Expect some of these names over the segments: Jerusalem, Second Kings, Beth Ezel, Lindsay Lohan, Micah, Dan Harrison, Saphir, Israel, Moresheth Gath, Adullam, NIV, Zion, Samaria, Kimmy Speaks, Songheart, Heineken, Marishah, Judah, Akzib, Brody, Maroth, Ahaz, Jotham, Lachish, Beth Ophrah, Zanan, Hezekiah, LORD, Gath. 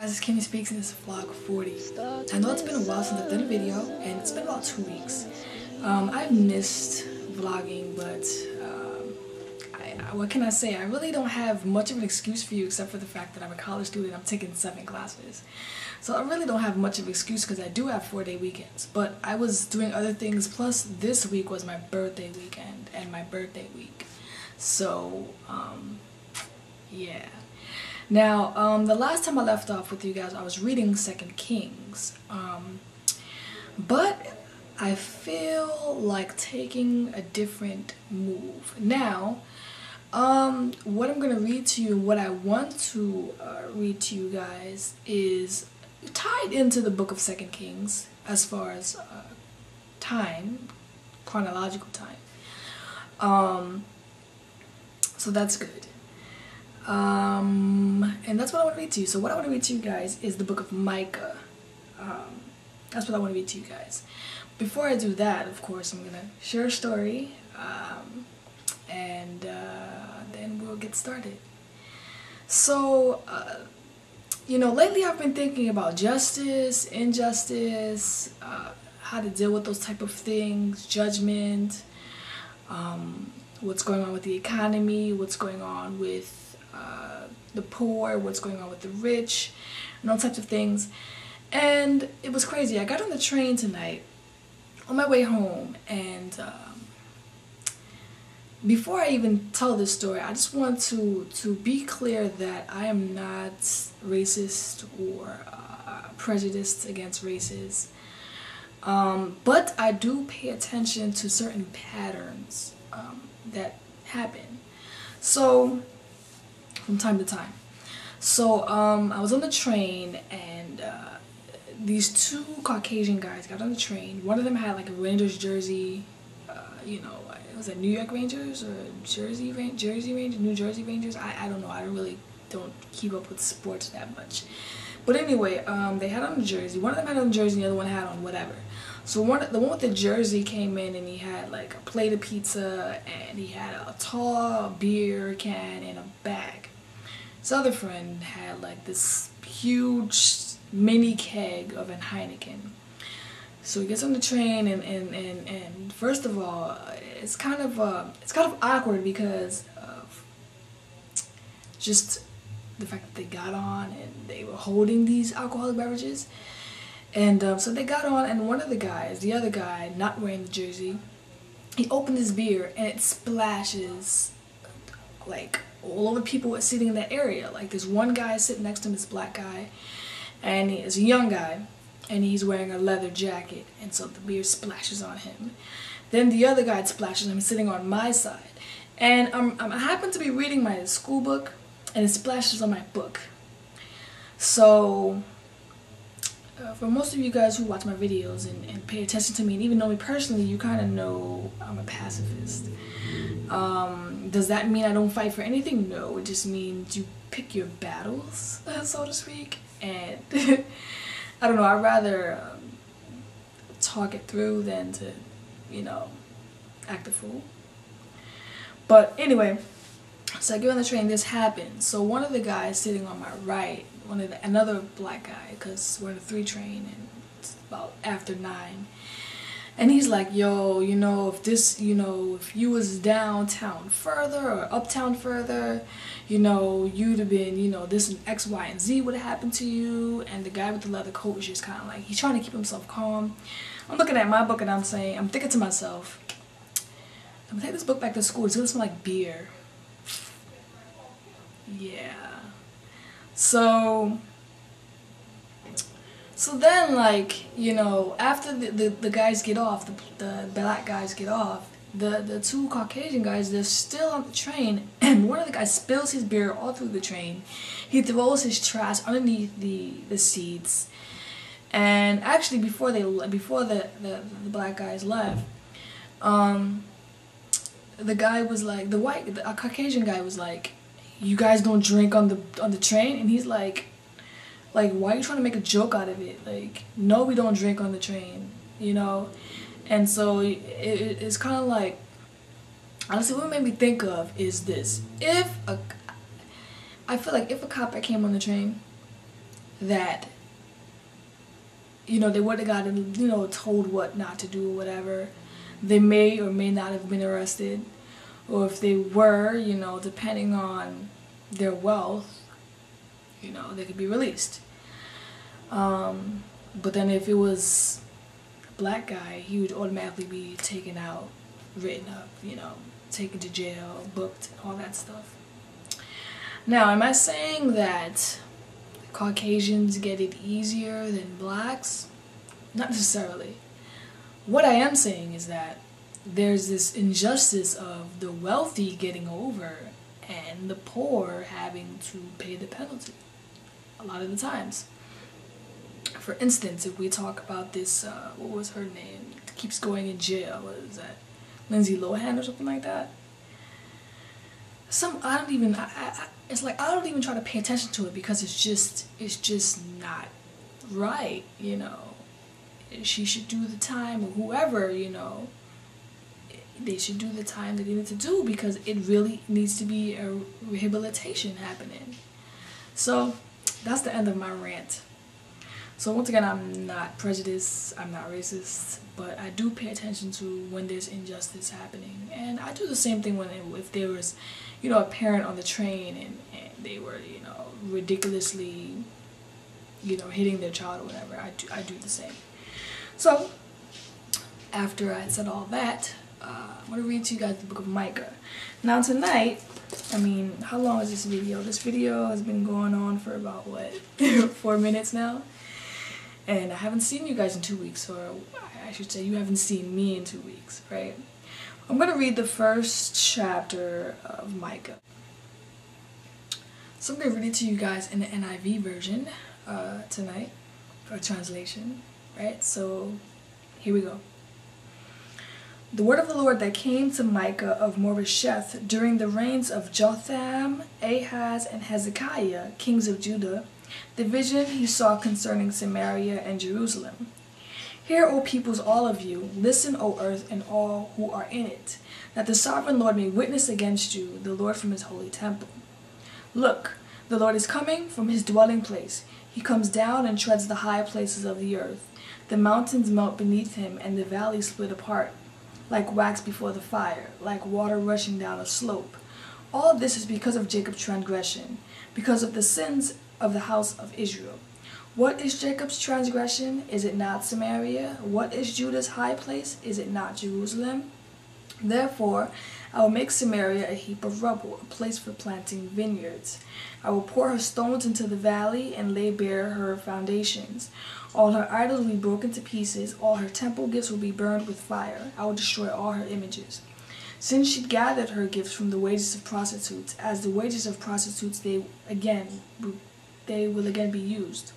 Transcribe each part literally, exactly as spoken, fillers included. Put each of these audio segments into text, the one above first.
This is Kimmy Speaks and this is vlog forty. I know it's been a while since I've done a video and it's been about two weeks. Um, I've missed vlogging, but um, I, I, what can I say? I really don't have much of an excuse for you except for the fact that I'm a college student and I'm taking seven classes. So I really don't have much of an excuse because I do have four day weekends. But I was doing other things, plus this week was my birthday weekend and my birthday week. So, um, yeah. Now, um, the last time I left off with you guys, I was reading Second Kings, um, but I feel like taking a different move. Now, um, what I'm going to read to you, what I want to uh, read to you guys is tied into the book of Second Kings as far as uh, time, chronological time. Um, so that's good. Um, and that's what I want to read to you. So what I want to read to you guys is the book of Micah. Um, that's what I want to read to you guys. Before I do that, of course, I'm going to share a story. Um, and uh, then we'll get started. So, uh, you know, lately I've been thinking about justice, injustice, uh, how to deal with those type of things, judgment, um, what's going on with the economy, what's going on with Uh, the poor, what's going on with the rich, and all types of things. And it was crazy. I got on the train tonight on my way home, and um, before I even tell this story, I just want to to be clear that I am not racist or uh, prejudiced against races, um, but I do pay attention to certain patterns um, that happen. So from time to time. So um, I was on the train, and uh, these two Caucasian guys got on the train. One of them had like a Rangers jersey, uh, you know, it was a New York Rangers or Jersey Ran Jersey Rangers, New Jersey Rangers. I, I don't know. I really don't keep up with sports that much. But anyway, um, they had on a jersey. One of them had on a jersey, the other one had on whatever. So one, the one with the jersey came in, and he had like a plate of pizza, and he had a tall beer can and a bag. His other friend had like this huge mini keg of an Heineken. So he gets on the train, and and and, and first of all, it's kind of uh, it's kind of awkward because of just the fact that they got on and they were holding these alcoholic beverages. And um, so they got on, and one of the guys, the other guy, not wearing the jersey, he opened his beer, and it splashes like all the people sitting in that area. Like there's one guy sitting next to him, this black guy, and he's a young guy, and he's wearing a leather jacket, and so the beer splashes on him. Then the other guy splashes him, sitting on my side. And um, I happen to be reading my school book, and it splashes on my book. So uh, for most of you guys who watch my videos and, and pay attention to me and even know me personally, you kind of know I'm a pacifist. Um, does that mean I don't fight for anything? No, it just means you pick your battles, so to speak. And I don't know, I'd rather um, talk it through than to, you know, act a fool. But anyway, so I get on the train, this happens. So one of the guys sitting on my right, one of the, another black guy, because we're in a three train and it's about after nine. And he's like, yo, you know, if this, you know, if you was downtown further or uptown further, you know, you'd have been, you know, this and X, Y, and Z would have happened to you. And the guy with the leather coat was just kind of like, he's trying to keep himself calm. I'm looking at my book and I'm saying, I'm thinking to myself, I'm gonna take this book back to school. It's gonna smell like beer. Yeah. So... So then, like, you know, after the, the, the guys get off, the, the black guys get off, the, the two Caucasian guys, they're still on the train, and one of the guys spills his beer all through the train. He throws his trash underneath the, the seats. And actually, before they before the, the, the black guys left, um, the guy was like, the white, the a Caucasian guy was like, you guys don't drink on the on the train? And he's like, like, why are you trying to make a joke out of it? Like, no, we don't drink on the train, you know? And so it, it, it's kind of like, honestly, what it made me think of is this. If a, I feel like if a cop that came on the train that, you know, they would have gotten, you know, told what not to do or whatever. They may or may not have been arrested, or if they were, you know, depending on their wealth, you know, they could be released. Um, but then if it was a black guy, he would automatically be taken out, written up, you know, taken to jail, booked, all that stuff. Now, am I saying that Caucasians get it easier than blacks? Not necessarily. What I am saying is that there's this injustice of the wealthy getting over and the poor having to pay the penalty a lot of the times. For instance, if we talk about this, uh, what was her name? It keeps going in jail. What is that? Lindsay Lohan or something like that? Some, I don't even, I, I, it's like I don't even try to pay attention to it because it's just, it's just not right, you know. She should do the time, or whoever, you know, they should do the time that they need to do because it really needs to be a rehabilitation happening. So that's the end of my rant. So once again, I'm not prejudiced, I'm not racist, but I do pay attention to when there's injustice happening. And I do the same thing when it, if there was, you know, a parent on the train and, and they were, you know, ridiculously, you know, hitting their child or whatever. I do, I do the same. So after I said all that, uh, I'm going to read to you guys the book of Micah. Now tonight, I mean, how long is this video? This video has been going on for about, what, four minutes now? And I haven't seen you guys in two weeks, or I should say you haven't seen me in two weeks, right? I'm going to read the first chapter of Micah. So I'm going to read it to you guys in the N I V version uh, tonight, for translation, right? So here we go. The word of the Lord that came to Micah of Moresheth during the reigns of Jotham, Ahaz, and Hezekiah, kings of Judah, the vision he saw concerning Samaria and Jerusalem. Hear, O peoples, all of you, listen, O earth, and all who are in it, that the sovereign Lord may witness against you, the Lord from his holy temple. Look, the Lord is coming from his dwelling place. He comes down and treads the high places of the earth. The mountains melt beneath him, and the valleys split apart, like wax before the fire, like water rushing down a slope. All this is because of Jacob's transgression, because of the sins of the house of Israel. What is Jacob's transgression? Is it not Samaria? What is Judah's high place? Is it not Jerusalem? Therefore, I will make Samaria a heap of rubble, a place for planting vineyards. I will pour her stones into the valley and lay bare her foundations. All her idols will be broken to pieces. All her temple gifts will be burned with fire. I will destroy all her images. Since she gathered her gifts from the wages of prostitutes, as the wages of prostitutes they again they will again be used.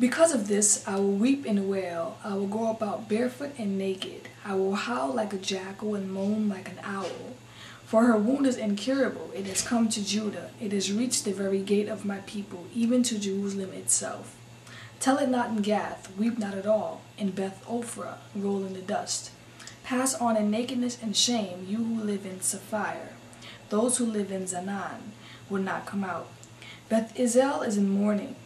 Because of this, I will weep and wail. I will go about barefoot and naked. I will howl like a jackal and moan like an owl. For her wound is incurable. It has come to Judah. It has reached the very gate of my people, even to Jerusalem itself. Tell it not in Gath, weep not at all. In Beth Ophrah, roll in the dust. Pass on in nakedness and shame, you who live in Saphir. Those who live in Zanan will not come out. Beth Ezel is in mourning.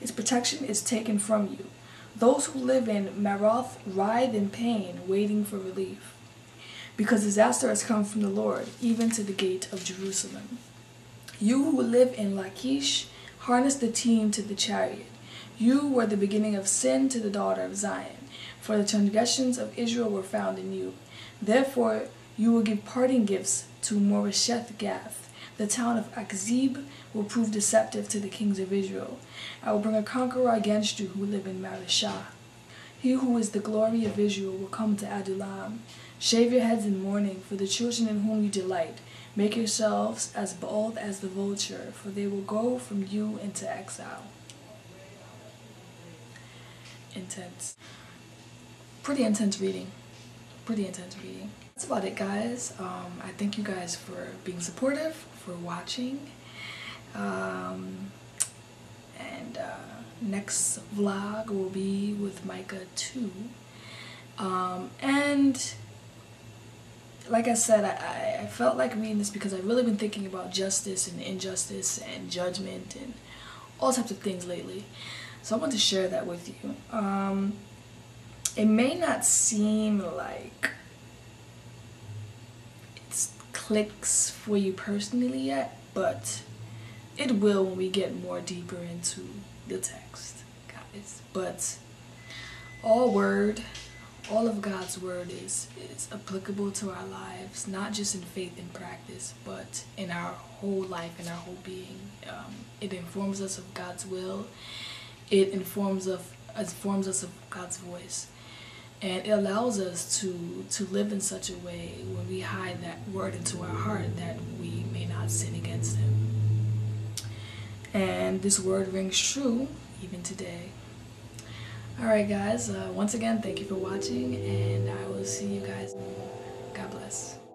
Its protection is taken from you. Those who live in Maroth writhe in pain, waiting for relief. Because disaster has come from the Lord, even to the gate of Jerusalem. You who live in Lachish, harness the team to the chariot. You were the beginning of sin to the daughter of Zion, for the transgressions of Israel were found in you. Therefore you will give parting gifts to Moresheth Gath. The town of Akzib will prove deceptive to the kings of Israel. I will bring a conqueror against you who live in Marishah. He who is the glory of Israel will come to Adullam. Shave your heads in mourning for the children in whom you delight. Make yourselves as bold as the vulture, for they will go from you into exile. Intense. Pretty intense reading. Pretty intense reading. That's about it, guys. Um, I thank you guys for being supportive, for watching. Um, and uh, next vlog will be with Micah two. Um, and like I said, I, I felt like reading this because I've really been thinking about justice and injustice and judgment and all types of things lately. So I want to share that with you. Um, it may not seem like it clicks for you personally yet, but it will when we get more deeper into the text, guys. But all word, all of God's word is, is applicable to our lives, not just in faith and practice, but in our whole life and our whole being. Um, it informs us of God's will. It informs of informs us of God's voice, and it allows us to to live in such a way when we hide that word into our heart that we may not sin against Him. And this word rings true even today. Alright guys, uh, once again, thank you for watching, and I will see you guys. God bless.